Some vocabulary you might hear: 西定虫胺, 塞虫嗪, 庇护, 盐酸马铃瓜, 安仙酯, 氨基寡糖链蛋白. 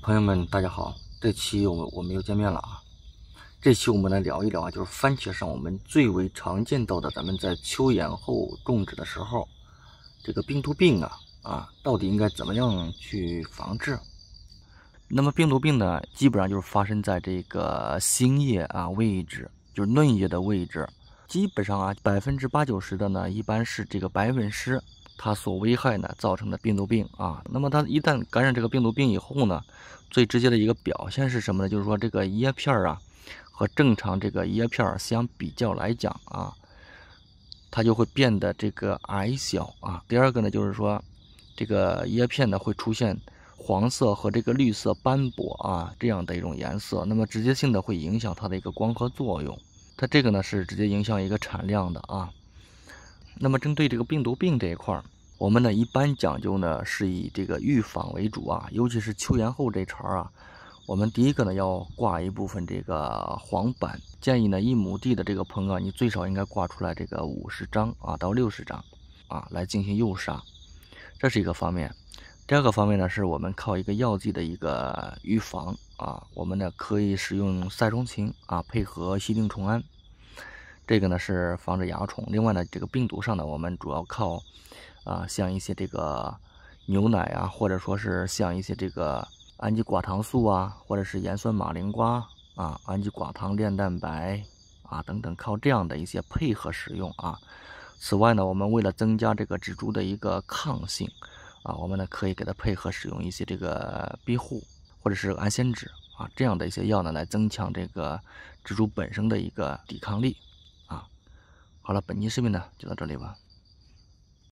朋友们，大家好！这期我们又见面了啊！这期我们来聊一聊啊，就是番茄上我们最为常见到的，咱们在秋园后种植的时候，这个病毒病啊，到底应该怎么样去防治？那么病毒病呢，基本上就是发生在这个新叶啊位置，就是嫩叶的位置。基本上啊，80%-90%的呢，一般是这个白吻虱。它所危害呢造成的病毒病啊，那么它一旦感染这个病毒病以后呢，最直接的一个表现是什么呢？就是说这个叶片啊和正常这个叶片相比较来讲啊，它就会变得这个矮小啊。第二个呢，就是说这个叶片呢会出现黄色和这个绿色斑驳啊这样的一种颜色，那么直接性的会影响它的一个光合作用，它这个呢是直接影响一个产量的啊。那么针对这个病毒病这一块，我们呢一般讲究呢是以这个预防为主啊，尤其是秋园后这茬啊，我们第一个呢要挂一部分这个黄板，建议呢1亩地的这个棚啊，你最少应该挂出来这个50张啊到60张啊来进行诱杀，这是一个方面。第二个方面呢是我们靠一个药剂的一个预防啊，我们呢可以使用塞虫嗪啊配合西定虫胺。这个呢是防止蚜虫，另外呢这个病毒上呢我们主要靠像一些这个牛奶啊，或者说是像一些这个氨基寡糖素啊，或者是盐酸马铃瓜啊、氨基寡糖链蛋白啊等等，靠这样的一些配合使用啊。此外呢，我们为了增加这个植株的一个抗性啊，我们呢可以给它配合使用一些这个庇护或者是安仙酯啊这样的一些药呢，来增强这个植株本身的一个抵抗力。好了，本期视频呢就到这里吧。